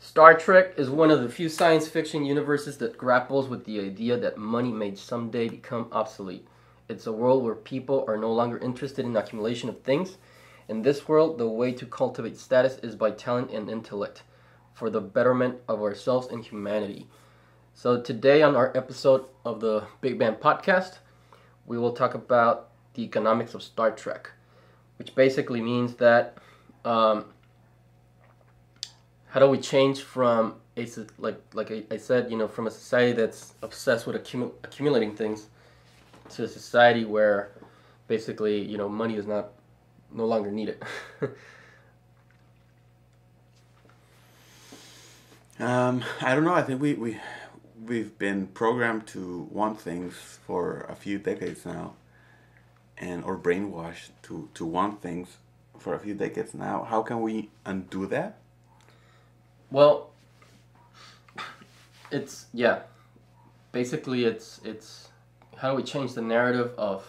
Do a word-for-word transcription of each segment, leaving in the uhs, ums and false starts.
Star Trek is one of the few science fiction universes that grapples with the idea that money may someday become obsolete. It's a world where people are no longer interested in accumulation of things. In this world, the way to cultivate status is by talent and intellect, for the betterment of ourselves and humanity. So today on our episode of the Big Bang Podcast, we will talk about the economics of Star Trek, which basically means that um, how do we change from a like like I, I said, you know, from a society that's obsessed with accumu accumulating things to a society where basically, you know, money is not no longer needed. um, I don't know. I think we we we've been programmed to want things for a few decades now, and or brainwashed to to want things for a few decades now. How can we undo that? Well, it's, yeah, basically it's, it's, how do we change the narrative of,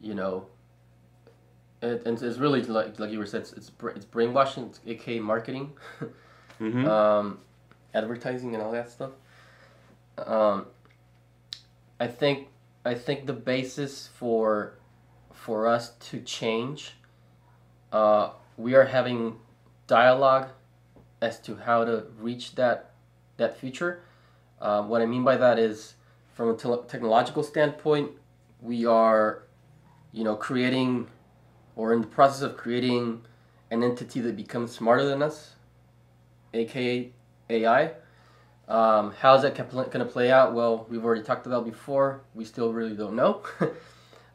you know, it, and it's really, like, like you were said, it's, it's, it's brainwashing, it's aka marketing, mm-hmm. um, advertising and all that stuff. Um, I think, I think the basis for, for us to change, uh, we are having dialogue as to how to reach that that future. Uh, what I mean by that is, from a te technological standpoint, we are, you know, creating, or in the process of creating, an entity that becomes smarter than us, aka A I. Um, how's that going to play out? Well, we've already talked about before. We still really don't know,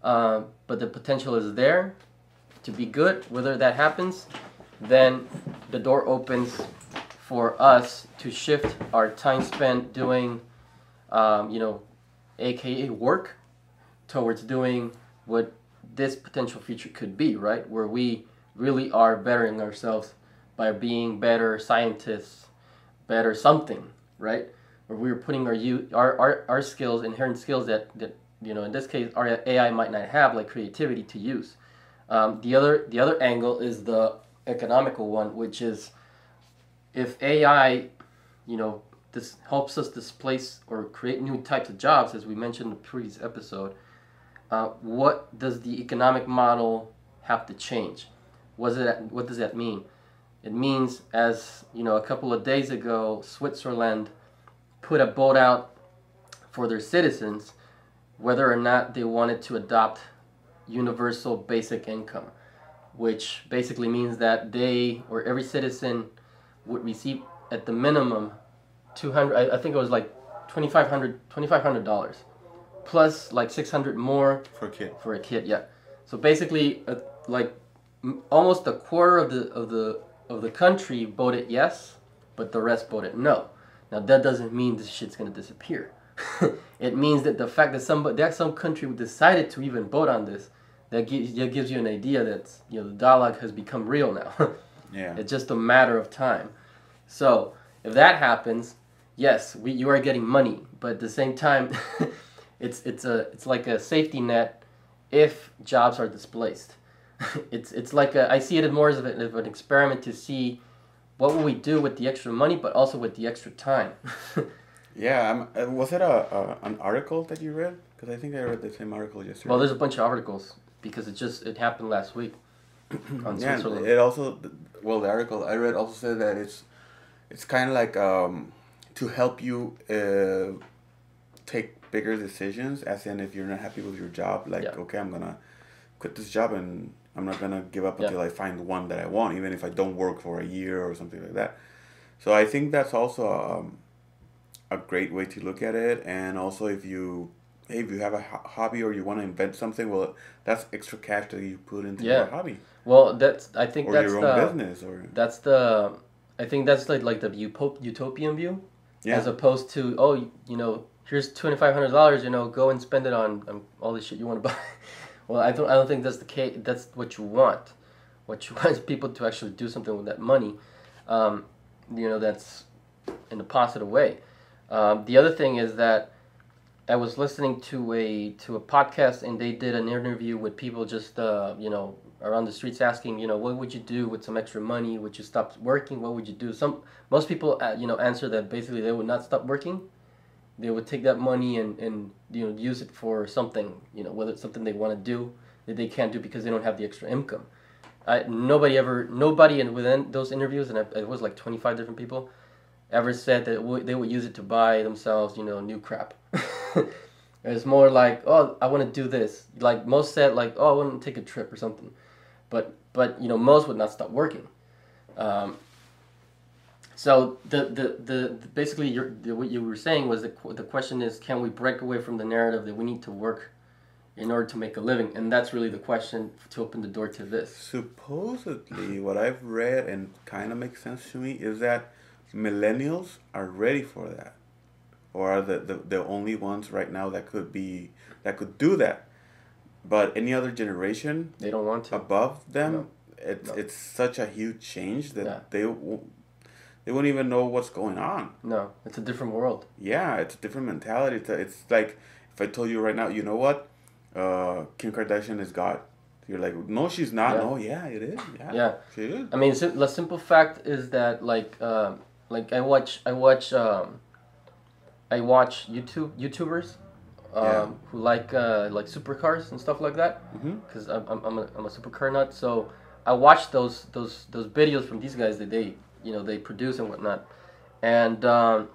uh, but the potential is there to be good. Whether that happens, then the door opens for us to shift our time spent doing, um, you know, aka work, towards doing what this potential future could be, right? Where we really are bettering ourselves by being better scientists, better something, right? Where we're putting our, our, our, our skills, inherent skills that, that, you know, in this case, our A I might not have, like creativity, to use. Um, the other, the other angle is the economical one, which is, if A I, you know, this helps us displace or create new types of jobs, as we mentioned in the previous episode, uh, what does the economic model have to change? Was it, what does that mean? It means, as you know, a couple of days ago, Switzerland put a boat out for their citizens whether or not they wanted to adopt universal basic income, which basically means that they, or every citizen, would receive at the minimum two hundred, I, I think it was like twenty-five hundred dollars, plus like six hundred more for a kid. For a kid, yeah. So basically, uh, like m almost a quarter of the of the of the country voted yes, but the rest voted no. Now that doesn't mean this shit's gonna disappear. It means that the fact that some that some country decided to even vote on this, That gives, that gives you an idea that, you know, the dialogue has become real now. Yeah. It's just a matter of time. So if that happens, yes, we you are getting money, but at the same time, it's it's a it's like a safety net if jobs are displaced. it's it's like a, I see it more as of, a, of an experiment to see what will we do with the extra money, but also with the extra time. Yeah, um, was it a, a an article that you read? Because I think I read the same article yesterday. Well, there's a bunch of articles, because it just, it happened last week on Switzerland. Yeah, it also, well, the article I read also said that it's, it's kind of like um, to help you uh, take bigger decisions, as in if you're not happy with your job, like, yeah, okay, I'm going to quit this job and I'm not going to give up, yeah, until I find the one that I want, even if I don't work for a year or something like that. So I think that's also um, a great way to look at it. And also if you... if you have a hobby or you want to invent something, well, that's extra cash that you put into, yeah, your hobby. Well, that's, I think, or that's your own the, business, or that's the, I think that's like like the utopian view, yeah, as opposed to, oh, you know, here's twenty-five hundred dollars, you know, go and spend it on um, all this shit you want to buy. Well, I don't I don't think that's the case. That's what you want. What you want is people to actually do something with that money, um, you know, that's in a positive way. Um, the other thing is that, I was listening to a to a podcast, and they did an interview with people just uh, you know around the streets, asking, you know, what would you do with some extra money? Would you stop working? What would you do? Some most people uh, you know answer that basically they would not stop working. They would take that money and, and you know use it for something, you know whether it's something they want to do that they can't do because they don't have the extra income. I, nobody ever nobody and within those interviews, and it was like twenty-five different people, ever said that w they would use it to buy themselves you know new crap. It's more like, oh, I want to do this. Like most said, like, oh, I want to take a trip or something, but but you know most would not stop working. Um, so the the the, the basically your, the, what you were saying was the the question is, can we break away from the narrative that we need to work in order to make a living? And that's really the question to open the door to this. Supposedly, what I've read and kind of makes sense to me is that millennials are ready for that, or are the, the, the only ones right now that could be that could do that. But any other generation, they don't want to. Above them, no. it's no. it's such a huge change that yeah. they won't, they won't even know what's going on. No, it's a different world. Yeah, it's a different mentality. It's, a, it's like if I told you right now, you know what? Uh, Kim Kardashian is God. You're like, no, she's not. Yeah. No, yeah, it is. Yeah, yeah. She is. I mean, the simple fact is that, like, um, like I watch, I watch, um, I watch YouTube YouTubers, um, yeah. who like uh, like supercars and stuff like that. Because mm-hmm. I'm I'm a, I'm a supercar nut, so I watch those those those videos from these guys that they you know they produce and whatnot. And um,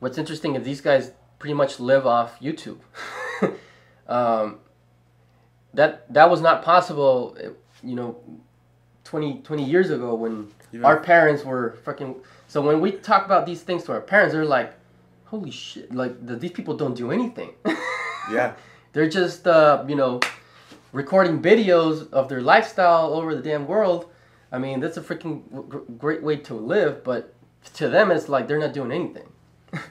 what's interesting is these guys pretty much live off YouTube. um, that that was not possible, you know, twenty, twenty years ago when even our parents were fucking. So when we talk about these things to our parents, they're like, "Holy shit! Like the, these people don't do anything." Yeah, they're just uh, you know recording videos of their lifestyle over the damn world. I mean, that's a freaking great way to live, but to them, it's like they're not doing anything.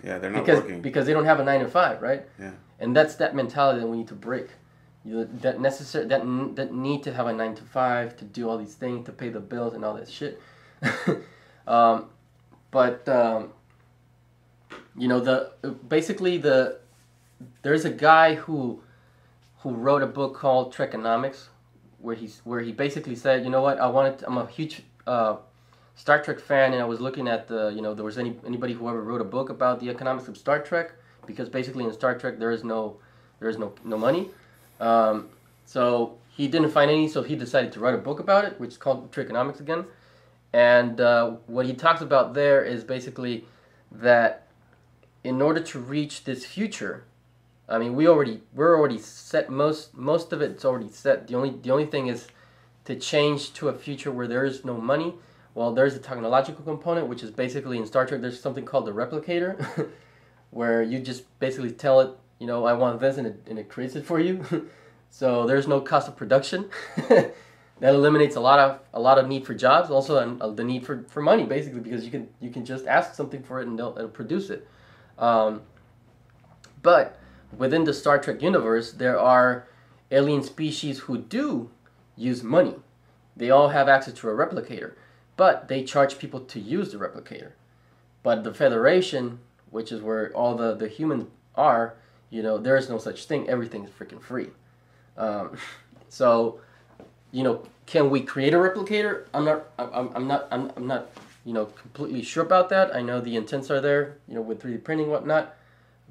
Yeah, they're not because, working because they don't have a nine to five, right? Yeah, and that's that mentality that we need to break. You know, that necessary that that need to have a nine to five to do all these things, to pay the bills and all that shit. um, but um, you know the basically the there's a guy who who wrote a book called Trekonomics, where he's where he basically said, you know what, I wanted to, I'm a huge uh, Star Trek fan, and I was looking at the you know there was any anybody who ever wrote a book about the economics of Star Trek, because basically in Star Trek there is no there is no no money. Um, so he didn't find any, so he decided to write a book about it, which is called Trekonomics again. And uh, what he talks about there is basically that in order to reach this future, I mean, we already we're already set. Most most of it's already set. The only the only thing is to change to a future where there is no money. Well, there's a technological component, which is basically in Star Trek. There's something called the replicator, where you just basically tell it, you know, I want this, and it, and it creates it for you. So there's no cost of production. That eliminates a lot of a lot of need for jobs, also and uh, the need for, for money, basically, because you can you can just ask something for it and they'll, it'll produce it. Um, but within the Star Trek universe, there are alien species who do use money. They all have access to a replicator, but they charge people to use the replicator. But the Federation, which is where all the, the humans are, you know, there is no such thing. Everything is freaking free. Um, so, you know, can we create a replicator? I'm not, I'm, I'm not, I'm, I'm not, you know, completely sure about that. I know the intents are there, you know, with three D printing and whatnot.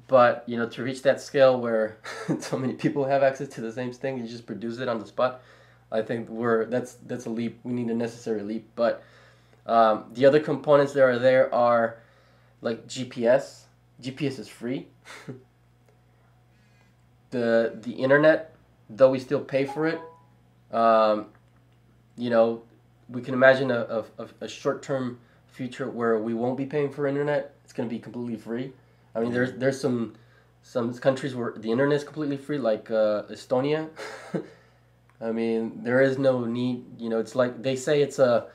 But, you know, to reach that scale where so many people have access to the same thing, you just produce it on the spot, I think we're, that's, that's a leap. We need a necessary leap. But um, the other components that are there are like G P S. G P S is free. The the internet, though we still pay for it, um, you know, we can imagine a, a, a short-term future where we won't be paying for internet. It's going to be completely free. I mean, there's there's some some countries where the internet is completely free, like uh, Estonia. I mean, there is no need. You know, it's like they say it's a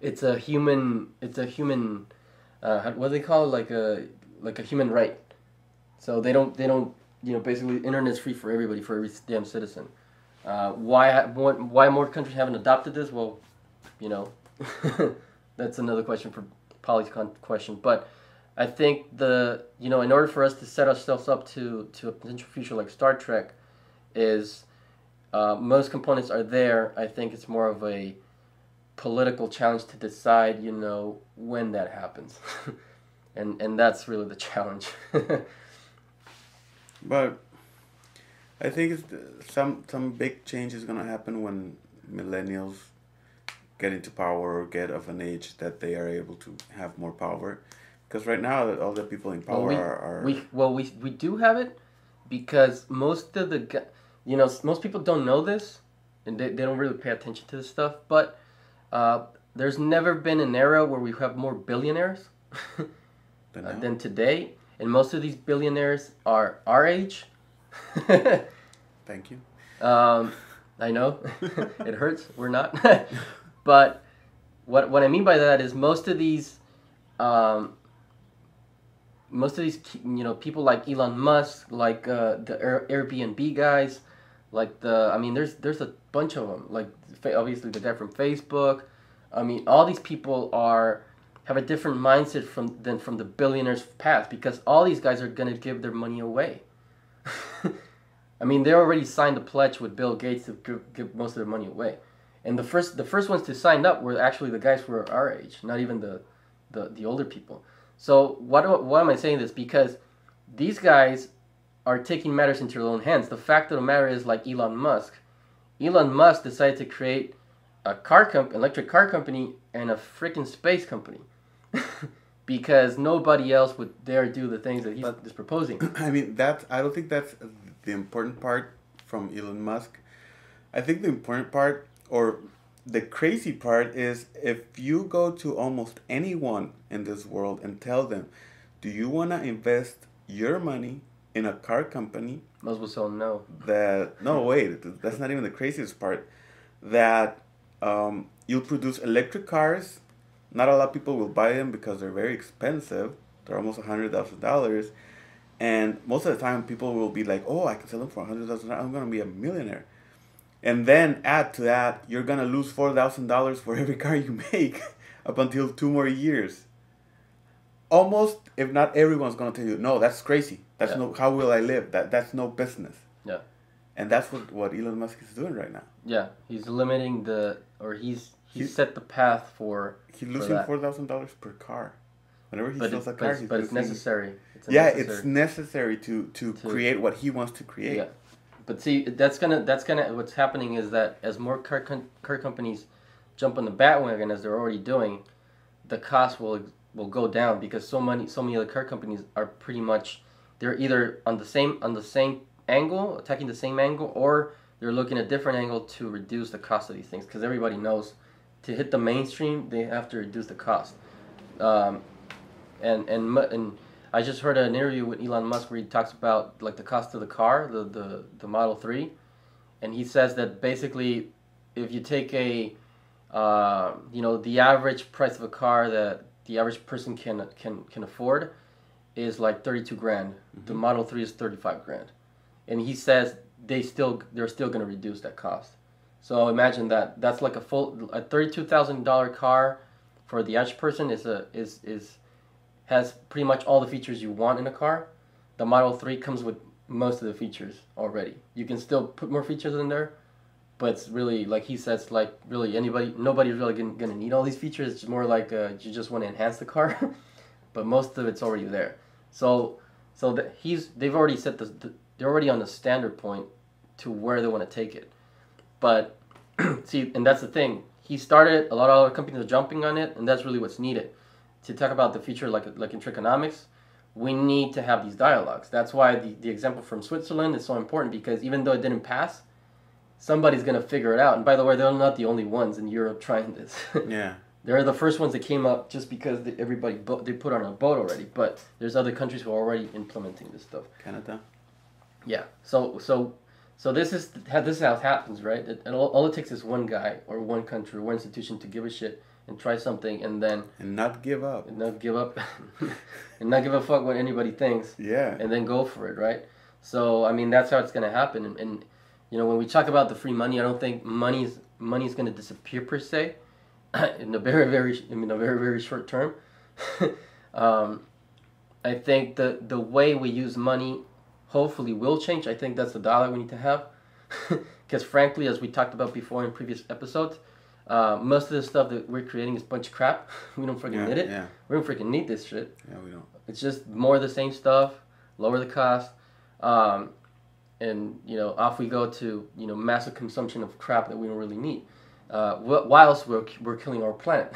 it's a human it's a human uh, what do they call it? Like a like a human right. So they don't they don't. You know, basically, internet's free for everybody, for every damn citizen. Uh, why, why more countries haven't adopted this? Well, you know, that's another question for Polly's question. But I think the you know in order for us to set ourselves up to to a potential future like Star Trek, is uh, most components are there. I think it's more of a political challenge to decide, you know, when that happens, and and that's really the challenge. But I think it's some some big change is gonna happen when millennials get into power or get of an age that they are able to have more power. Because right now, all the people in power well, we, are, are... We, well, we we do have it, because most of the... You know, most people don't know this, and they, they don't really pay attention to this stuff, but uh, there's never been an era where we have more billionaires than, uh, than today, and most of these billionaires are our age. Thank you. Um, I know. It hurts. We're not. But what what I mean by that is most of these... Um, Most of these, you know, people like Elon Musk, like uh, the Air Airbnb guys, like the, I mean, there's there's a bunch of them. Like, obviously, the guy from Facebook. I mean, all these people are have a different mindset from than from the billionaires' past, because all these guys are going to give their money away. I mean, they already signed a pledge with Bill Gates to give, give most of their money away. And the first the first ones to sign up were actually the guys who were our age, not even the, the, the older people. So why, do, why am I saying this? Because these guys are taking matters into their own hands. The fact of the matter is, like Elon Musk, Elon Musk decided to create a car comp- electric car company and a freaking space company because nobody else would dare do the things that he's but, proposing. I mean, that's, I don't think that's the important part from Elon Musk. I think the important part, or the crazy part, is if you go to almost anyone in this world and tell them, do you want to invest your money in a car company? Most will say no. That, no, wait, that's not even the craziest part. That um, you'll produce electric cars. Not a lot of people will buy them because they're very expensive. They're almost one hundred thousand dollars. And most of the time people will be like, oh, I can sell them for one hundred thousand dollars. I'm going to be a millionaire. And then add to that, you're going to lose four thousand dollars for every car you make up until two more years. Almost, if not everyone's going to tell you, no, that's crazy. That's yeah. no, how will I live? That That's no business. Yeah. And that's what, what Elon Musk is doing right now. Yeah, he's limiting the, or he's he's, he's set the path for He's losing four thousand dollars per car. Whenever he but sells it, a car, but he's But losing, it's necessary. It's yeah, necessary. It's necessary to, to, to create what he wants to create. Yeah. But see, that's gonna that's gonna what's happening is that as more car con- car companies jump on the bandwagon, as they're already doing, the cost will will go down, because so many so many other car companies are pretty much, they're either on the same on the same angle, attacking the same angle, or they're looking at a different angle to reduce the cost of these things, because everybody knows to hit the mainstream they have to reduce the cost. Um, and and and. I just heard an interview with Elon Musk where he talks about like the cost of the car, the, the, the Model three, and he says that basically, if you take a, uh, you know, the average price of a car that the average person can can can afford, is like thirty-two grand. Mm-hmm. The Model three is thirty-five grand, and he says they still they're still going to reduce that cost. So imagine that. That's like a full a thirty-two thousand dollars car for the average person is a is is. has pretty much all the features you want in a car. The Model three comes with most of the features already. You can still put more features in there, but it's really, like he says, like really anybody, nobody's really gonna, gonna need all these features. It's more like uh, you just want to enhance the car, but most of it's already there. So, so the, he's they've already set the, the they're already on the standard point to where they want to take it. But see, and that's the thing. He started, a lot of other companies are jumping on it, and that's really what's needed. To talk about the future, like like in Trekonomics, we need to have these dialogues. That's why the, the example from Switzerland is so important, because even though it didn't pass, somebody's going to figure it out. And by the way, they're not the only ones in Europe trying this. Yeah, they're the first ones that came up just because they, everybody bo- they put on a boat already. But there's other countries who are already implementing this stuff. Canada. Yeah. So so so this is how this is how it happens, right? It, and all, all it takes is one guy or one country or one institution to give a shit. And try something, and then and not give up, and not give up, and not give a fuck what anybody thinks. Yeah, and then go for it, right? So I mean, that's how it's gonna happen. And, and you know, when we talk about the free money, I don't think money's money's gonna disappear per se, in a very very I mean a very very short term. um, I think the the way we use money hopefully will change. I think that's the dollar we need to have. Because frankly, as we talked about before in previous episodes, uh, most of the stuff that we're creating is a bunch of crap. We don't freaking yeah, need it. Yeah. We don't freaking need this shit. Yeah, we don't. It's just more of the same stuff, lower the cost, um, and you know, off we go to you know massive consumption of crap that we don't really need. Uh, whilst we're we're killing our planet,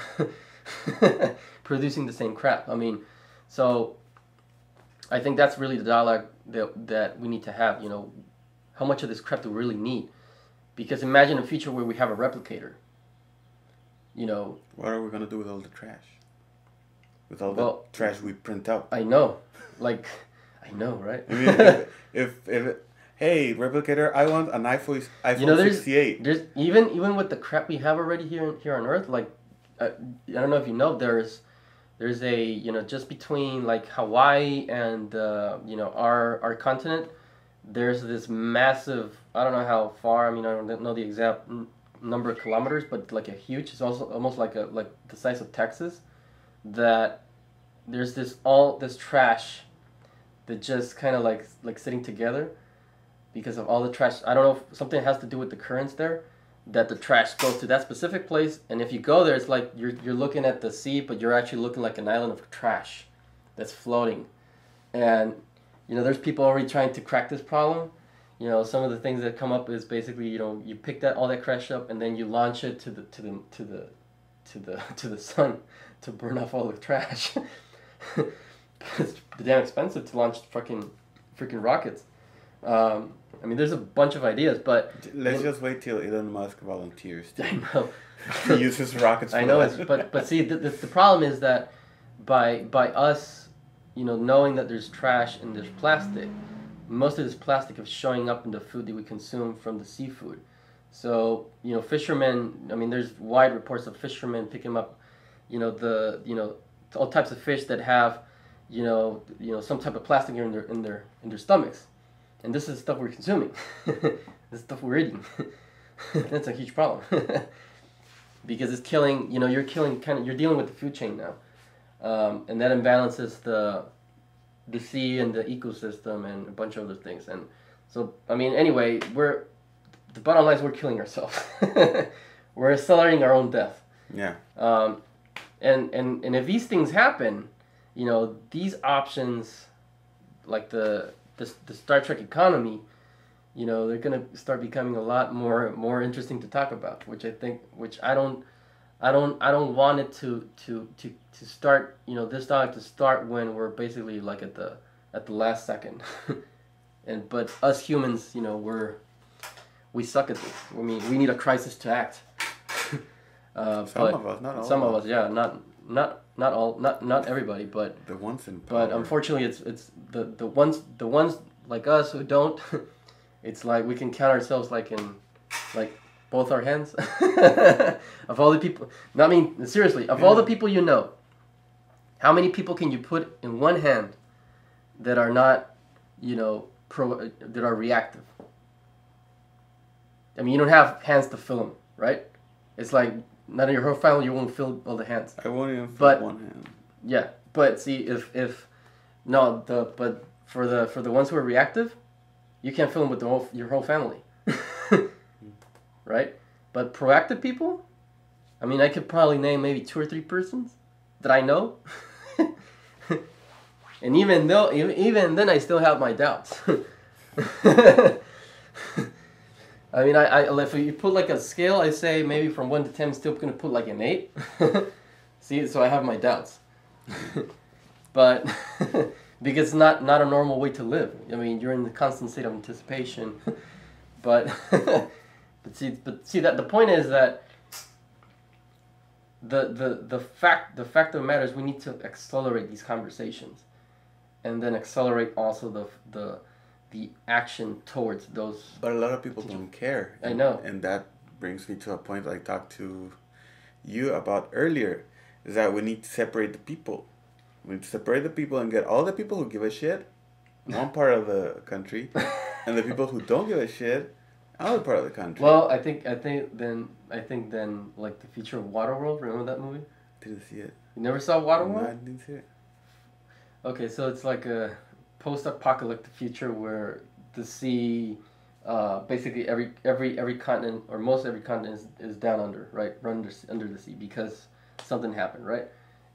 producing the same crap. I mean, so I think that's really the dialogue that that we need to have. You know, how much of this crap do we really need? Because imagine a future where we have a replicator. You know, what are we gonna do with all the trash? With all well, the trash we print out. I know, like, I know, right? I mean, if, if, if it, hey, replicator, I want an iPhone, iPhone you know, there's, sixty-eight. There's even even with the crap we have already here here on Earth. Like, I, I don't know if you know, there's there's a you know just between like Hawaii and uh, you know our our continent, there's this massive. I don't know how far. I mean, I don't know the exact number of kilometers, but like a huge. It's also almost like a like the size of Texas. That there's this all this trash that just kind of like like sitting together because of all the trash. I don't know if something has to do with the currents there, that the trash goes to that specific place, and if you go there, it's like you're you're looking at the sea, but you're actually looking like an island of trash that's floating. And you know, there's people already trying to crack this problem. You know, some of the things that come up is basically, you know, you pick that all that trash up and then you launch it to the to the to the to the to the sun to burn off all the trash. It's damn expensive to launch fucking freaking rockets. Um, I mean, there's a bunch of ideas, but let's I mean, just wait till Elon Musk volunteers. To, I know. He uses rockets. For I know, it's, but but see, the, the the problem is that by by us, you know, knowing that there's trash and there's plastic, most of this plastic is showing up in the food that we consume from the seafood. So you know, fishermen. I mean, there's wide reports of fishermen picking up, you know, the you know all types of fish that have, you know, you know some type of plastic in their in their in their stomachs. And this is stuff we're consuming. This is stuff we're eating. That's a huge problem. Because it's killing, you know, you're killing kind of, you're dealing with the food chain now. Um, and that imbalances the the sea and the ecosystem and a bunch of other things. And so, I mean, anyway, we're, the bottom line is we're killing ourselves. We're accelerating our own death. Yeah. Um, and, and, and if these things happen, you know, these options, like the... The, the Star Trek economy, you know, they're gonna start becoming a lot more more interesting to talk about, which I think, which I don't, I don't, I don't want it to to to to start, you know, this dialogue to start when we're basically like at the at the last second, and but us humans, you know, we're we suck at this. I mean, we need a crisis to act. uh, some but of us, not all. Some of us, yeah, not not. Not all, not not everybody, but the ones in power. But unfortunately, it's it's the, the ones the ones like us who don't. It's like we can count ourselves like in, like both our hands. Of all the people, no, I mean seriously, of yeah. all the people you know, how many people can you put in one hand that are not, you know, pro that are reactive? I mean, you don't have hands to fill them, right? It's like. Not in your whole family, you won't feel all the hands. I won't even feel but, one hand. Yeah, but see, if if no, the but for the for the ones who are reactive, you can't feel them with the whole your whole family, right? But proactive people, I mean, I could probably name maybe two or three persons that I know, and even though even, even then, I still have my doubts. I mean, I, I if you put like a scale, I say maybe from one to ten, I'm still gonna put like an eight. See, so I have my doubts, but because it's not not a normal way to live. I mean, you're in the constant state of anticipation, but but see, but see that the point is that the the the fact the fact of the matter is we need to accelerate these conversations, and then accelerate also the the. the action towards those. But a lot of people don't care. I know. And that brings me to a point I talked to you about earlier, is that we need to separate the people. We need to separate the people and get all the people who give a shit, one part of the country, and the people who don't give a shit, another part of the country. Well, I think I think then I think then like the future of Waterworld. Remember that movie? Didn't see it. You never saw Waterworld? No, I didn't see it. Okay, so it's like a post-apocalyptic future where the sea, uh, basically every every every continent or most every continent is, is down under, right, under under the sea because something happened, right?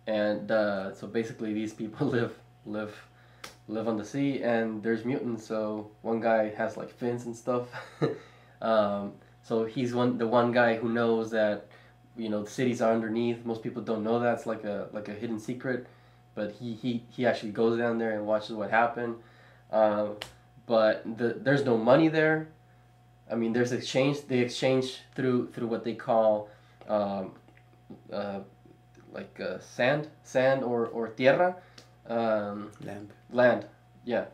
And uh, so basically these people live live live on the sea, and there's mutants. So one guy has like fins and stuff. um, so he's one the one guy who knows that, you know, the cities are underneath. Most people don't know that. It's like a like a hidden secret. But he, he, he actually goes down there and watches what happened. Um, but the, there's no money there. I mean, there's exchange. They exchange through through what they call um, uh, like uh, sand, sand or or tierra, um, land, land, yeah,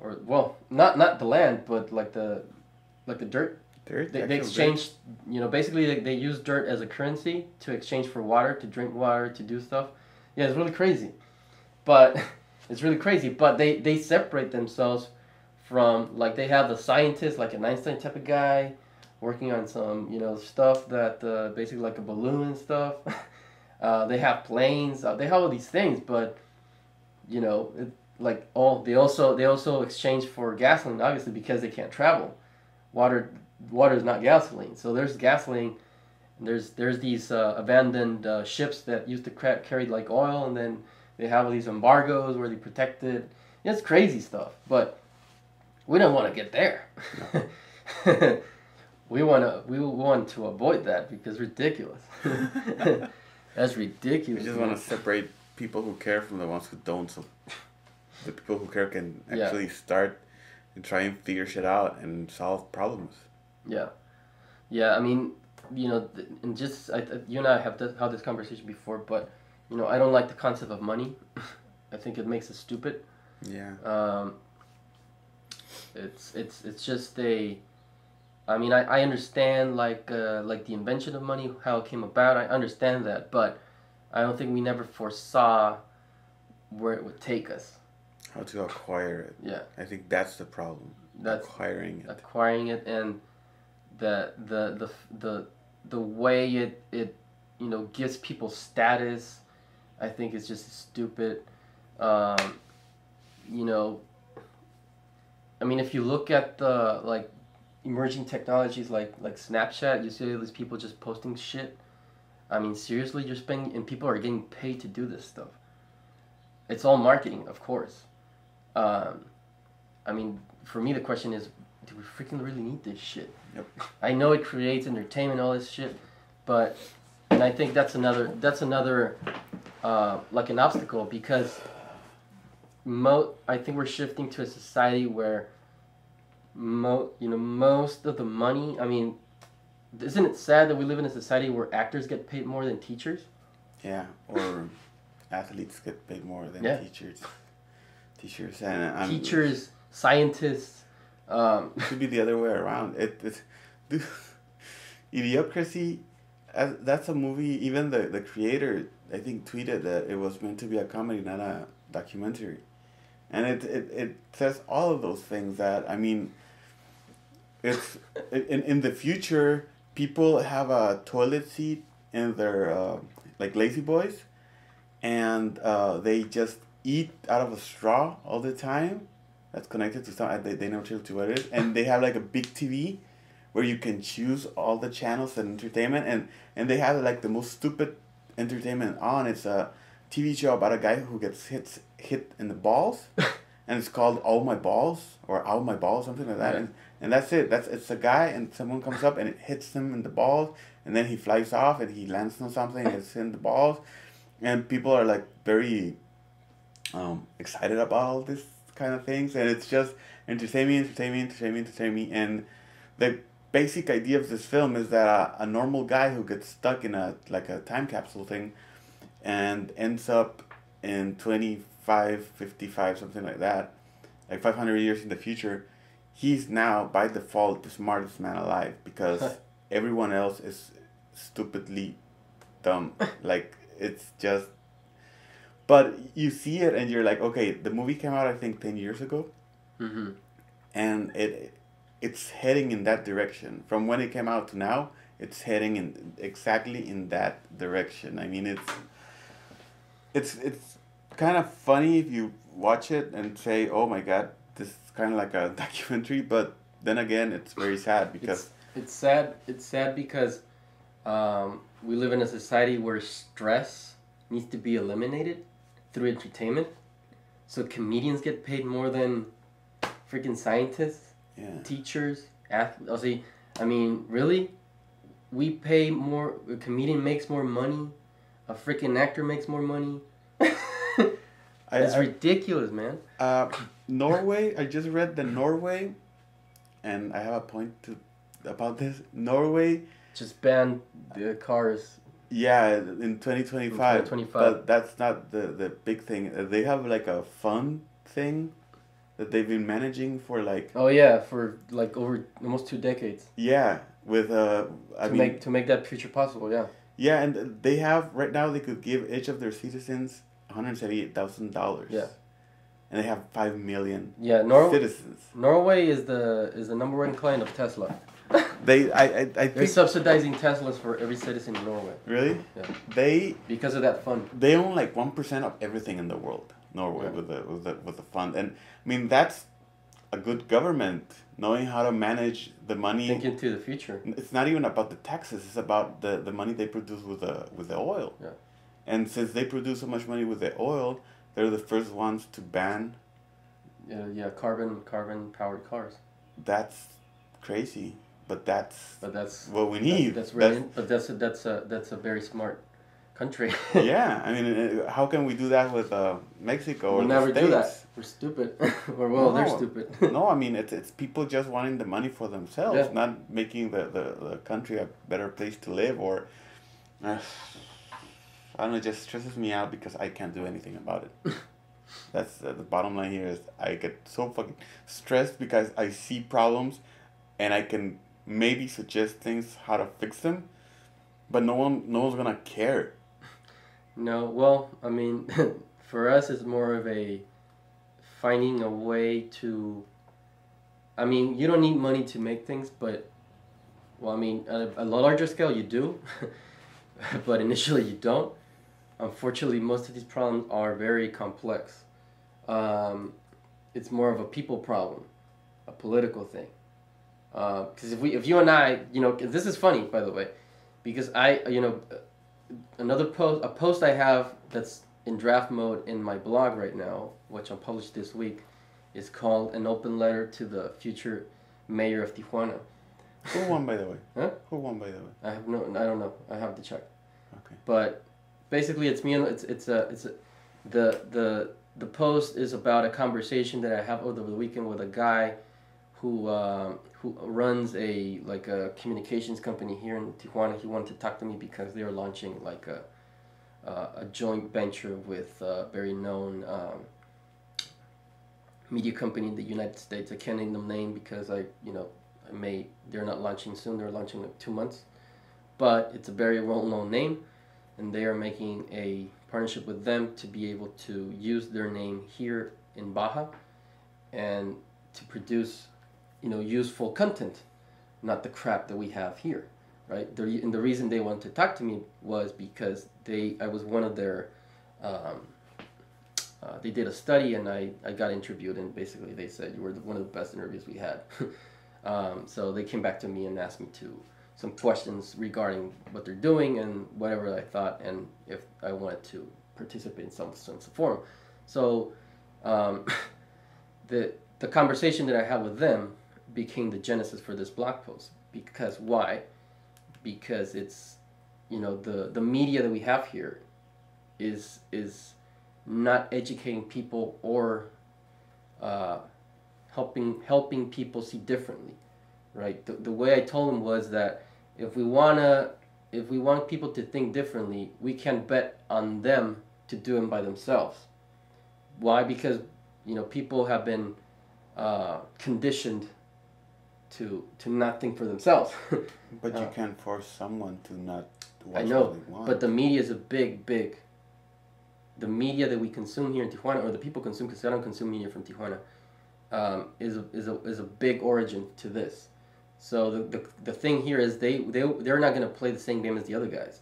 or well, not not the land, but like the like the dirt. Dirt. They, they exchange. Dirt. You know, basically they, they use dirt as a currency to exchange for water, to drink water, to do stuff. Yeah, it's really crazy, but it's really crazy. But they, they separate themselves from, like, they have the scientist, like an Einstein type of guy, working on some, you know, stuff that uh, basically like a balloon and stuff. uh, they have planes. Uh, they have all these things, but you know, it, like all they also they also exchange for gasoline, obviously, because they can't travel. Water water is not gasoline, so there's gasoline. There's there's these uh, abandoned uh, ships that used to cra carry like oil, and then they have all these embargoes where they protect it. It's crazy stuff, but we don't want to get there. No. we want to we want to avoid that because ridiculous. That's ridiculous. We just want to separate people who care from the ones who don't. So the people who care can actually yeah. start and try and figure shit out and solve problems. Yeah, yeah. I mean. You know, and just I, you and I have this, had this conversation before, but you know, I don't like the concept of money. I think it makes us stupid. Yeah. Um. It's it's it's just a. I mean, I, I understand like uh, like the invention of money, how it came about. I understand that, but I don't think we never foresaw where it would take us. How to acquire it? Yeah. I think that's the problem. That's acquiring it. Acquiring it and. The, the the the the way it it you know gives people status, I think is just stupid. Um, you know, I mean, if you look at the like emerging technologies like like Snapchat, you see all these people just posting shit. I mean, seriously, you're spending and people are getting paid to do this stuff. It's all marketing, of course. Um, I mean, for me, the question is. Do we freaking really need this shit? Yep. I know it creates entertainment, all this shit, but and I think that's another that's another uh, like an obstacle because mo I think we're shifting to a society where mo you know most of the money. I mean, isn't it sad that we live in a society where actors get paid more than teachers? Yeah, or athletes get paid more than yeah. teachers. Teachers and I'm, teachers, scientists. Um, it should be the other way around. It, it, dude, Idiocracy, as, that's a movie, even the, the creator, I think, tweeted that it was meant to be a comedy, not a documentary. And it, it, it says all of those things that, I mean, it's in, in the future, people have a toilet seat in their, uh, like, Lazy Boys, and uh, they just eat out of a straw all the time. That's connected to some, they, they know to what it is. And they have like a big T V where you can choose all the channels and entertainment. And, and they have like the most stupid entertainment on. It's a T V show about a guy who gets hits, hit in the balls. And it's called All My Balls or Out My Balls, something like that. Yeah. And, and that's it. That's It's a guy and someone comes up and it hits him in the balls. And then he flies off and he lands on something and it's in the balls. And people are like very um, excited about all this. Kind of things, and it's just entertain me, entertain me, entertain me, entertain me. And the basic idea of this film is that a, a normal guy who gets stuck in a like a time capsule thing and ends up in twenty-five, fifty-five, something like that, like five hundred years in the future, he's now by default the smartest man alive because everyone else is stupidly dumb. Like, it's just. But you see it and you're like, okay, the movie came out, I think, ten years ago. Mm-hmm. And it it's heading in that direction. From when it came out to now, it's heading in exactly in that direction. I mean, it's it's it's kind of funny if you watch it and say, oh my God, this is kind of like a documentary, but then again, it's very sad because... It's, it's sad. It's sad because um, we live in a society where stress needs to be eliminated through entertainment. So comedians get paid more than freaking scientists, yeah. teachers, athletes. I mean, really? We pay more... A comedian makes more money. A freaking actor makes more money. It's ridiculous, man. Uh, Norway, I just read that Norway, and I have a point to about this. Norway just banned the cars. Yeah, in twenty twenty five. But that's not the the big thing. They have like a fun thing that they've been managing for like. Oh yeah, for like over almost two decades. Yeah, with uh. I to mean, make to make that future possible, yeah. Yeah, and they have right now. They could give each of their citizens one hundred seventy-eight thousand dollars. Yeah, and they have five million. Yeah, Nor citizens. Norway is the is the number one client of Tesla. They I I, I think they're subsidizing Teslas for every citizen in Norway. Really? Yeah. They because of that fund. They own like one percent of everything in the world. Norway yeah. with the with the with the fund, and I mean that's a good government knowing how to manage the money. Thinking to the future. It's not even about the taxes. It's about the the money they produce with the with the oil. Yeah. And since they produce so much money with the oil, they're the first ones to ban. Yeah, yeah, carbon, carbon-powered cars. That's crazy, but that's. But that's what we need. That's, that's really. That's, but that's a, that's a that's a very smart country. Yeah, I mean, how can we do that with uh, Mexico we'll or never the States? Do that. We're stupid. Or well, no, they're stupid. No, I mean it's it's people just wanting the money for themselves, yeah. not making the, the the country a better place to live or. Uh, I don't know, it just stresses me out because I can't do anything about it. That's uh, the bottom line here is I get so fucking stressed because I see problems and I can maybe suggest things how to fix them, but no one, no one's gonna care. No, well, I mean, for us it's more of a finding a way to, I mean, you don't need money to make things, but, well, I mean, at a larger scale you do, but initially you don't. Unfortunately, most of these problems are very complex. Um, it's more of a people problem, a political thing. Because uh, if we, if you and I, you know, this is funny, by the way, because I, you know, another post, a post I have that's in draft mode in my blog right now, which I published this week, is called "An Open Letter to the Future Mayor of Tijuana." Who won, by the way? Huh? Who won, by the way? I have no, I don't know. I have to check. Okay. But. Basically, it's me and it's it's a it's a, the the the post is about a conversation that I have over the weekend with a guy who uh, who runs a like a communications company here in Tijuana. He wanted to talk to me because they are launching like a uh, a joint venture with a very known um, media company in the United States. I can't name the name because I you know I may they're not launching soon. They're launching in like two months, but it's a very well known name. And they are making a partnership with them to be able to use their name here in Baja and to produce, you know, useful content, not the crap that we have here, right? The, and the reason they wanted to talk to me was because they, I was one of their, um, uh, they did a study and I, I got interviewed and basically they said, you were the, one of the best interviews we had. um, so they came back to me and asked me to some questions regarding what they're doing and whatever I thought and if I wanted to participate in some sense of form. So um, the the conversation that I had with them became the genesis for this blog post. Because why? Because it's, you know, the, the media that we have here is, is not educating people or uh, helping, helping people see differently. Right. The, the way I told him was that if we wanna, if we want people to think differently, we can't bet on them to do them by themselves. Why? Because you know people have been uh, conditioned to to not think for themselves. But uh, you can't force someone to not. Watch I know. What they want. But the media is a big, big. The media that we consume here in Tijuana, or the people consume, because I don't consume media from Tijuana, um, is a, is a is a big origin to this. So the, the the thing here is they they they're not gonna play the same game as the other guys.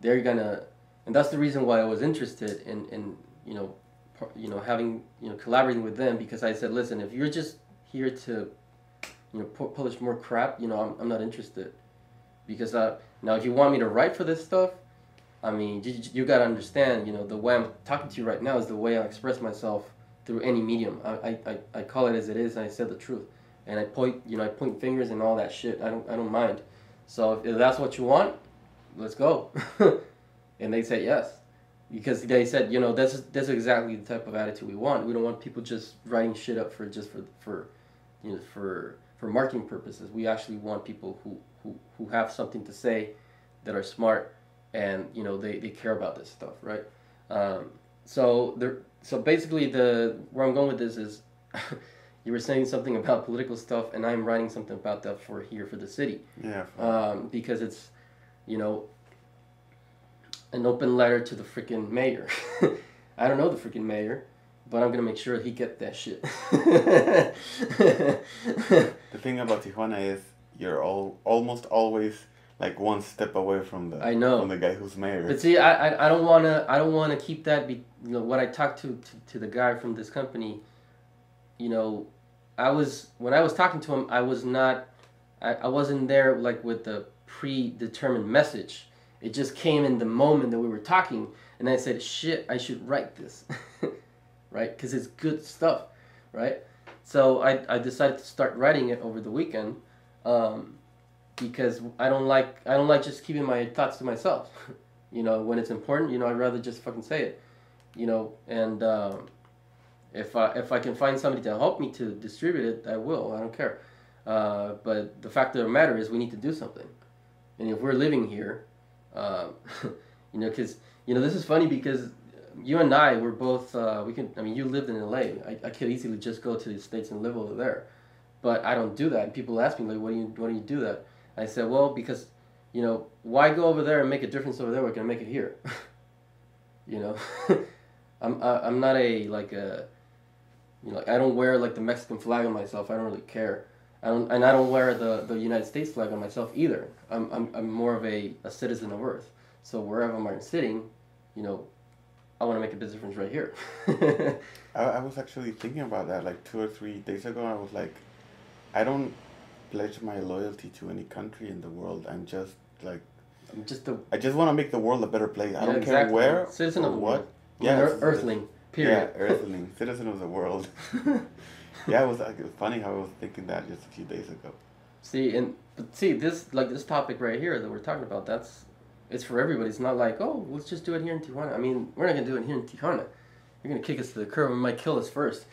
They're gonna, and that's the reason why I was interested in in you know, you know, having, you know, collaborating with them, because I said, listen, if you're just here to, you know, pu publish more crap, you know, I'm, I'm not interested. Because uh, now if you want me to write for this stuff, I mean, you, you got to understand, you know, the way I'm talking to you right now is the way I express myself through any medium. I, I, I call it as it is, and I said the truth. And I point, you know, I point fingers and all that shit. I don't, I don't mind. So if that's what you want, let's go. And they said yes. Because they said, you know, that's, that's exactly the type of attitude we want. We don't want people just writing shit up for just for, for you know, for, for marketing purposes. We actually want people who, who, who have something to say, that are smart, and, you know, they, they care about this stuff, right? Um, so there, so basically the, where I'm going with this is, you were saying something about political stuff, and I'm writing something about that for here for the city. Yeah. Um, because it's, you know, an open letter to the freaking mayor. I don't know the freaking mayor, but I'm gonna make sure he get that shit. The thing about Tijuana is you're all almost always like one step away from the I know from the guy who's mayor. But see, I I, I don't wanna I don't wanna keep that. Be, you know, what I talked to, to to the guy from this company, you know, I was when I was talking to him, I was not, I I wasn't there like with the predetermined message. It just came in the moment that we were talking, and I said, shit, I should write this, right? Because it's good stuff, right? So I, I decided to start writing it over the weekend, um, because I don't like I don't like just keeping my thoughts to myself. You know, when it's important, you know, I'd rather just fucking say it, you know. And um, if I, if I can find somebody to help me to distribute it, I will. I don't care. Uh, but the fact of the matter is, we need to do something, and if we're living here. Um, you know, because, you know, this is funny because you and I were both, uh, we can, I mean, you lived in L A. I, I could easily just go to the States and live over there, but I don't do that. And people ask me, like, why do you, why do you do that? I said, well, because, you know, why go over there and make a difference over there? We're going to make it here. You know, I'm, I, I'm not a, like a, you know, like, I don't wear like the Mexican flag on myself. I don't really care. I don't, and I don't wear the, the United States flag on myself either. I'm, I'm, I'm more of a, a citizen of Earth. So wherever I'm sitting, you know, I want to make a big difference right here. I, I was actually thinking about that like two or three days ago. I was like, I don't pledge my loyalty to any country in the world. I'm just like, I'm just the, I just want to make the world a better place. I yeah, don't exactly. care where, citizen of the what. World. Yeah, Earth, Earthling. Period. Yeah, Earthling, citizen of the world. Yeah, it was, it was funny how I was thinking that just a few days ago. See, and but see this like this topic right here that we're talking about. That's it's for everybody. It's not like, oh, let's just do it here in Tijuana. I mean, we're not gonna do it here in Tijuana. You're gonna kick us to the curb and might kill us first.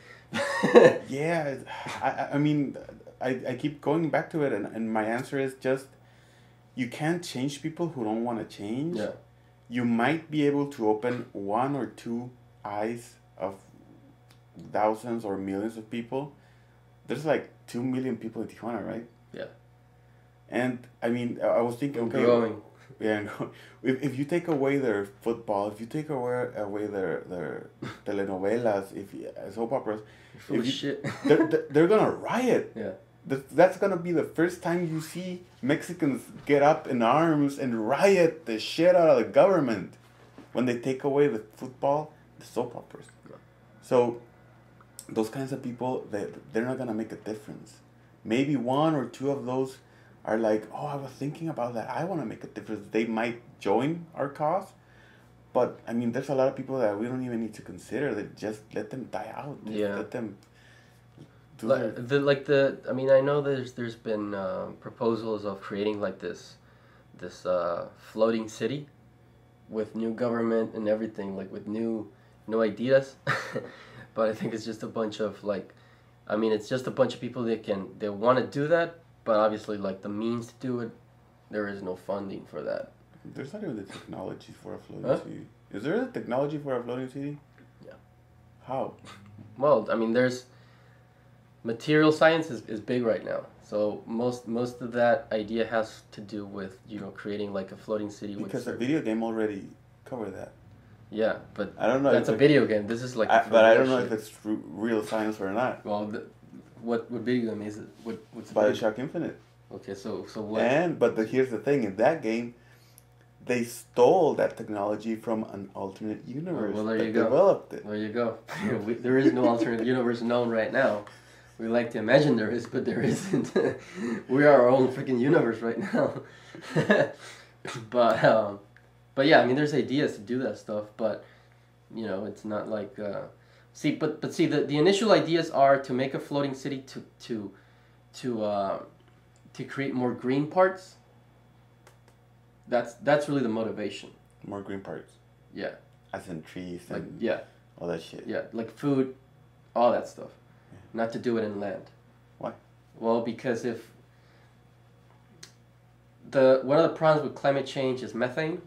Yeah, I I mean, I I keep going back to it, and and my answer is just, you can't change people who don't want to change. Yeah. You might be able to open one or two eyes of thousands or millions of people. There's like two million people in Tijuana, right? Yeah. And I mean, I was thinking, okay, growing. Yeah, if if you take away their football, if you take away away their their telenovelas, if soap operas, full if you, shit. they're they're gonna riot. Yeah. That's gonna be the first time you see Mexicans get up in arms and riot the shit out of the government when they take away the football, the soap operas. Yeah. So. Those kinds of people, they, they're not going to make a difference. Maybe one or two of those are like, oh, I was thinking about that. I want to make a difference. They might join our cause. But, I mean, there's a lot of people that we don't even need to consider. That just let them die out. Yeah. Let them do like, their... the Like the, I mean, I know there's there's been uh, proposals of creating like this, this uh, floating city with new government and everything, like with new, new ideas. But I think it's just a bunch of like, I mean, it's just a bunch of people that can, they want to do that, but obviously like the means to do it, there is no funding for that. There's not even the technology for a floating huh? city. Is there a technology for a floating city? Yeah. How? Well, I mean, there's, material science is, is big right now. So most most of that idea has to do with, you know, creating like a floating city. Because the video game already covered that. Yeah, but I don't know that's a like, video game. This is like I, but I don't know shit. if it's real science or not. Well, the, what what video game is it? What what's Bioshock Infinite? Okay, so so what? And but the, here's the thing: in that game, they stole that technology from an alternate universe well, well, there that you go. developed it. There you go. we, there is no alternate universe known right now. We like to imagine there is, but there isn't. We are our own freaking universe right now. but um, but yeah, I mean, there's ideas to do that stuff, but you know, it's not like uh, see, but but see, the, the initial ideas are to make a floating city to to to uh, to create more green parts. That's that's really the motivation. More green parts. Yeah. As in trees and like, yeah, all that shit. Yeah, like food, all that stuff. Not to do it in land. Why? Well, because if the one of the problems with climate change is methane,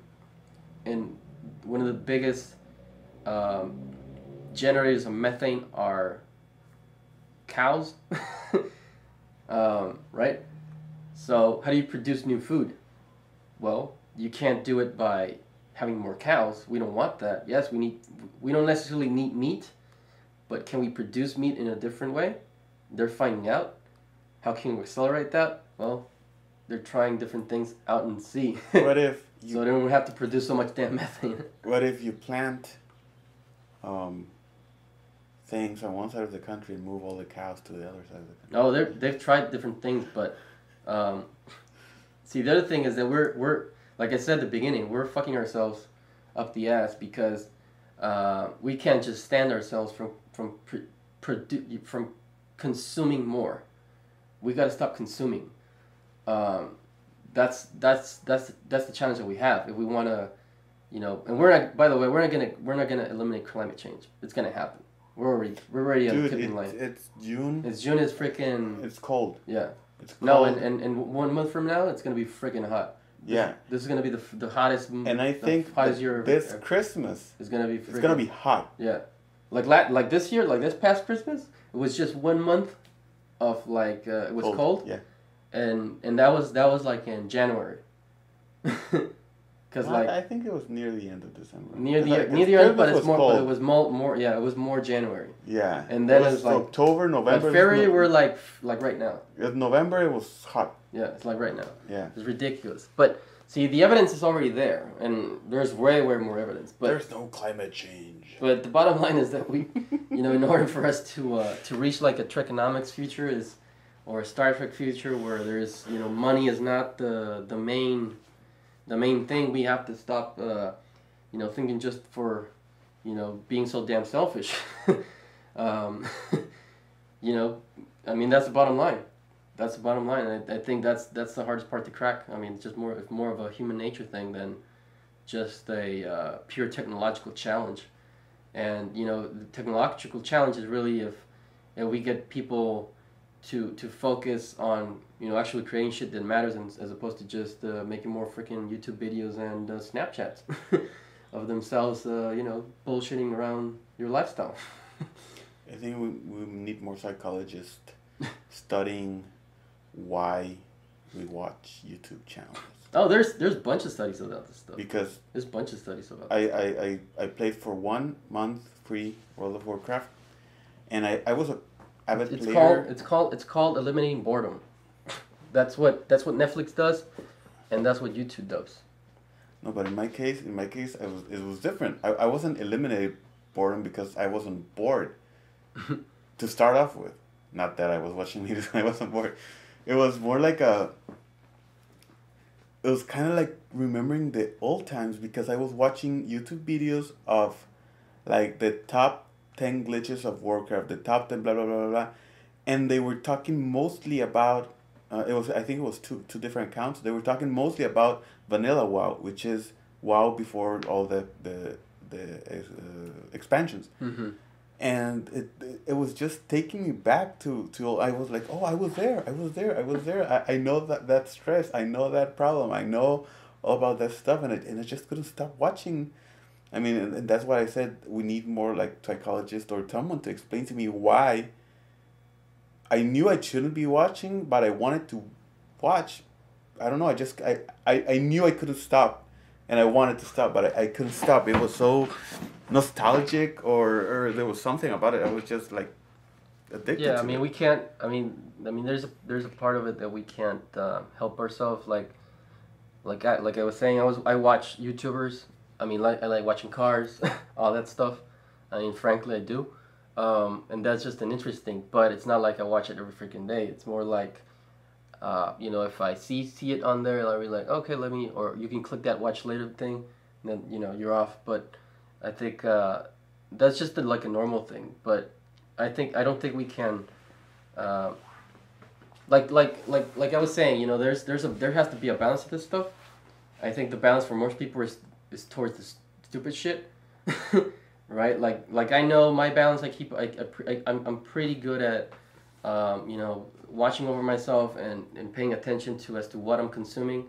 and one of the biggest um, generators of methane are cows, um, right? So how do you produce new food? Well, you can't do it by having more cows. We don't want that. Yes, we need. We don't necessarily need meat. But can we produce meat in a different way? They're finding out. How can we accelerate that? Well, they're trying different things out in sea. What if you, so they don't have to produce so much damn methane. What if you plant um, things on one side of the country and move all the cows to the other side of the country? No, they've they've tried different things, but um, see, the other thing is that we're we're like I said at the beginning, we're fucking ourselves up the ass because uh, we can't just stand ourselves from. From produ from consuming more, we gotta stop consuming. Um, that's that's that's that's the challenge that we have if we wanna, you know. And we're not. By the way, we're not gonna we're not gonna eliminate climate change. It's gonna happen. We're already we're already on the tipping line. It's June. It's June. It's freaking. It's cold. Yeah. It's cold. No, and, and and one month from now, it's gonna be freaking hot. Yeah. This is gonna be the the hottest. And I think hottest year this ever, Christmas is gonna be. Freaking, it's gonna be hot. Yeah. Like la like this year, like this past Christmas, it was just one month of like uh, it was cold, cold yeah, and and that was that was like in January, because well, like I think it was near the end of December. Near the like, near the end, but it's more. But it was more, more. Yeah, it was more January. Yeah, and then it was, it was like October, November. Like February, no we're like like right now. In November, it was hot. Yeah, it's like right now. Yeah, it's ridiculous, but. See, the evidence is already there, and there's way, way more evidence. But there's no climate change. But the bottom line is that we, you know, in order for us to uh, to reach like a Trekonomics future is, or a Star Trek future where there's, you know, money is not the the main, the main thing. We have to stop, uh, you know, thinking just for, you know, being so damn selfish. um, you know, I mean that's the bottom line. That's the bottom line. I, I think that's that's the hardest part to crack. I mean, it's just more it's more of a human nature thing than just a uh, pure technological challenge. And you know, the technological challenge is really if if we get people to to focus on you know actually creating shit that matters, and, as opposed to just uh, making more freaking YouTube videos and uh, Snapchats of themselves, uh, you know, bullshitting around your lifestyle. I think we we need more psychologists studying. Why we watch YouTube channels. Oh, there's there's a bunch of studies about this stuff. Because there's a bunch of studies about I, this. I, I, I played for one month free World of Warcraft, and I, I was a avid it's player. Called, it's called it's called eliminating boredom. That's what that's what Netflix does, and that's what YouTube does. No, but in my case, in my case, I was it was different. I I wasn't eliminating boredom because I wasn't bored to start off with. Not that I was watching videos and I wasn't bored. It was more like a, it was kind of like remembering the old times because I was watching YouTube videos of like the top ten glitches of Warcraft, the top ten blah, blah, blah, blah, blah. And they were talking mostly about, uh, it was, I think it was two, two different accounts. They were talking mostly about Vanilla WoW, which is WoW before all the, the, the uh, expansions. Mm-hmm. And it it was just taking me back to, to I was like, oh, I was there, I was there, I was there. I, I know that, that stress, I know that problem, I know all about that stuff, and I, and I just couldn't stop watching. I mean, and, and that's why I said we need more like psychologists or someone to explain to me why I knew I shouldn't be watching, but I wanted to watch. I don't know, I just, I, I, I knew I couldn't stop. And I wanted to stop, but I, I couldn't stop. It was so nostalgic, or, or there was something about it. I was just like addicted. Yeah, I mean, we can't. I mean, I mean, there's a there's a part of it that we can't uh, help ourselves. Like, Like I like I was saying, I was I watch YouTubers. I mean, like, I like watching cars, all that stuff. I mean, frankly, I do. Um, and that's just an interesting, but it's not like I watch it every freaking day. It's more like, uh, you know, if I see see it on there, I'll be like, okay, let me, or you can click that watch later thing, and then, you know, you're off. But I think uh, that's just a, like a normal thing. But I think, I don't think we can, uh, like, like, like, like I was saying, you know, there's, there's a, there has to be a balance to this stuff. I think the balance for most people is, is towards the stupid shit. Right, like like I know my balance. I keep I, I I'm I'm pretty good at, um, you know, watching over myself and, and paying attention to as to what I'm consuming.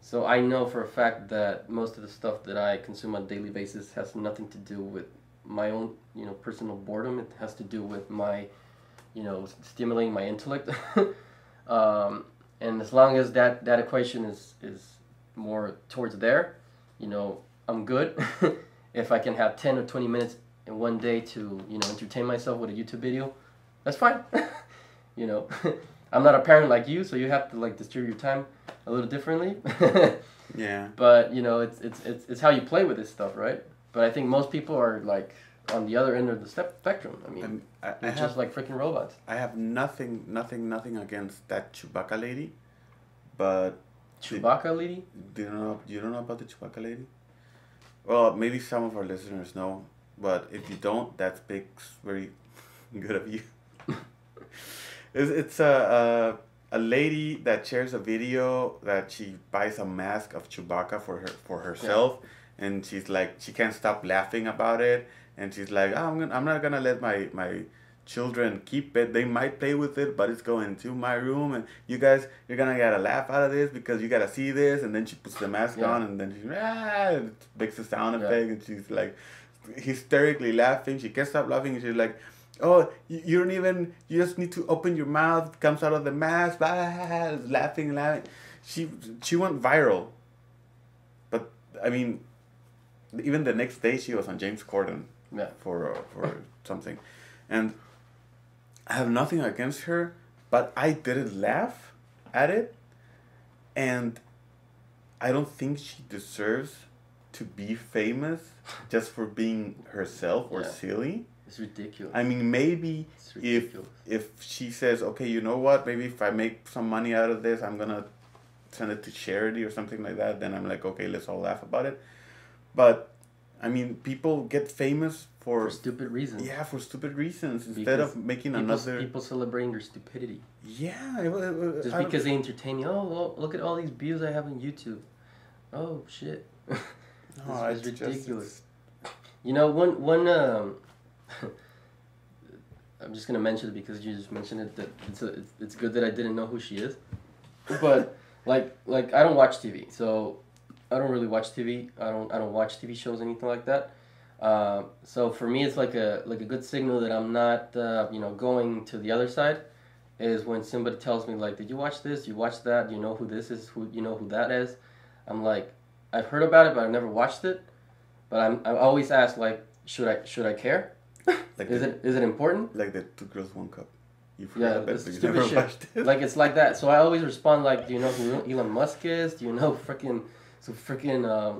So I know for a fact that most of the stuff that I consume on a daily basis has nothing to do with my own, you know, personal boredom. It has to do with my, you know, stimulating my intellect. um, and as long as that that equation is is more towards there, you know, I'm good. If I can have ten or twenty minutes in one day to, you know, entertain myself with a YouTube video, that's fine. You know, I'm not a parent like you, so you have to like distribute your time a little differently. Yeah. But you know, it's it's it's it's how you play with this stuff, right? But I think most people are like on the other end of the step spectrum. I mean, um, I, I have, just like freaking robots. I have nothing, nothing, nothing against that Chewbacca lady, but Chewbacca did, lady. Do you know? You don't know about the Chewbacca lady? Well, maybe some of our listeners know, but if you don't, that's big, very good of you. it's it's a, a a lady that shares a video that she buys a mask of Chewbacca for her for herself, yeah. And she's like, she can't stop laughing about it, and she's like, oh, I'm gonna, I'm not gonna let my my children keep it. They might play with it, but it's going to my room, and you guys, you're gonna gotta laugh out of this because you gotta see this. And then she puts the mask yeah. on, and then she ah, makes a sound effect, yeah. And she's like hysterically laughing. She can't stop laughing, and she's like, "Oh, you, you don't even. You just need to open your mouth. It comes out of the mask." Blah, laughing, laughing. She she went viral, but I mean, even the next day she was on James Corden yeah. for uh, for something, and. I have nothing against her, but I didn't laugh at it, and I don't think she deserves to be famous just for being herself or yeah. silly. It's ridiculous. I mean, maybe if if she says, okay, you know what, maybe if I make some money out of this, I'm gonna send it to charity or something like that, then I'm like, okay, let's all laugh about it. But I mean, people get famous for, for stupid reasons. Yeah, for stupid reasons. Instead because of making people, another... People celebrating their stupidity. Yeah. It, it, Just I because they entertain you. Oh, well, look at all these views I have on YouTube. Oh, shit. No, this is ridiculous. Just, you know, one... one um, I'm just going to mention it because you just mentioned it. That it's, a, it's, it's good that I didn't know who she is. But, like, like, I don't watch T V, so... I don't really watch T V. I don't. I don't watch T V shows, anything like that. Uh, so for me, it's like a like a good signal that I'm not, uh, you know, going to the other side. Is when somebody tells me like, did you watch this? You watch that? You know who this is? Who you know who that is? I'm like, I've heard about it, but I've never watched it. But I'm I always ask like, should I should I care? Like is the, it is it important? Like the Two Girls One Cup. You yeah, it's stupid shit. It. Like it's like that. So I always respond like, do you know who Elon Musk is? Do you know freaking So freaking um,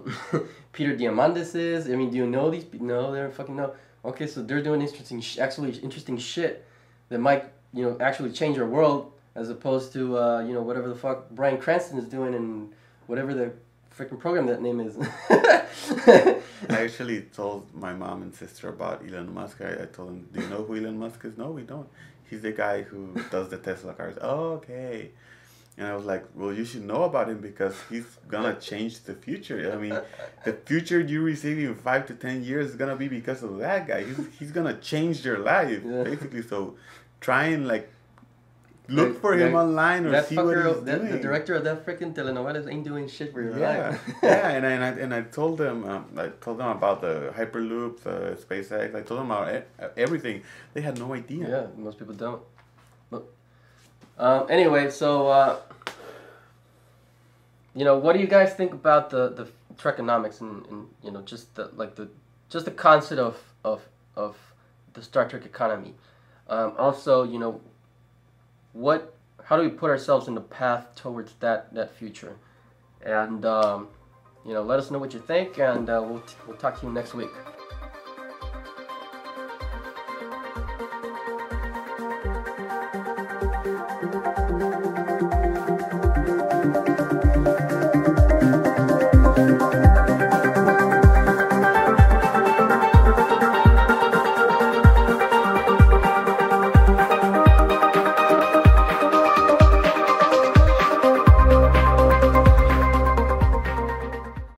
Peter Diamandis is. I mean, do you know these people? No, they don't fucking know. Okay, so they're doing interesting, sh actually interesting shit that might, you know, actually change our world, as opposed to, uh, you know, whatever the fuck Bryan Cranston is doing and whatever the freaking program that name is. I actually told my mom and sister about Elon Musk. I, I told them, do you know who Elon Musk is? No, we don't. He's the guy who does the Tesla cars. Oh, okay. And I was like, well, you should know about him because he's going to change the future. I mean, the future you receive in five to ten years is going to be because of that guy. He's, he's going to change your life, yeah. basically. So try and, like, look like, for him like, online or see what he's that, doing. The director of that freaking telenovelas ain't doing shit for your yeah. life. Yeah, and I, and, I, and I told them um, I told them about the Hyperloop, the SpaceX. I told them about everything. They had no idea. Yeah, most people don't. Um, anyway, so, uh, you know, what do you guys think about the, the Trekonomics and, and, you know, just the, like the, just the concept of, of, of the Star Trek economy? Um, also, you know, what, how do we put ourselves in the path towards that, that future? And um, you know, let us know what you think, and uh, we'll, t we'll talk to you next week.